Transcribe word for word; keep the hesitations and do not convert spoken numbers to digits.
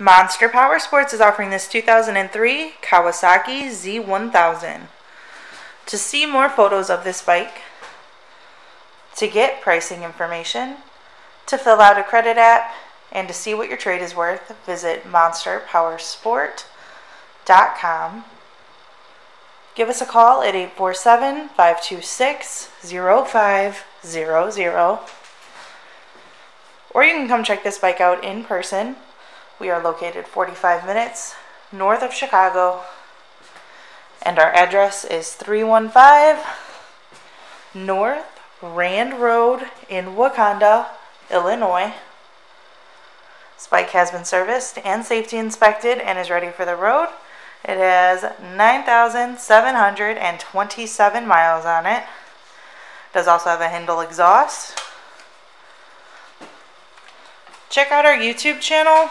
Monster Powersports is offering this two thousand three Kawasaki Z one thousand. To see more photos of this bike, to get pricing information, to fill out a credit app, and to see what your trade is worth, visit Monster Powersport dot com. Give us a call at eight four seven, five two six, zero five zero zero. Or you can come check this bike out in person. We are located forty-five minutes north of Chicago, and our address is three one five North Rand Road in Wauconda, Illinois. This bike has been serviced and safety inspected and is ready for the road. It has nine thousand seven hundred twenty-seven miles on it. It does also have a Hindle exhaust. Check out our YouTube channel.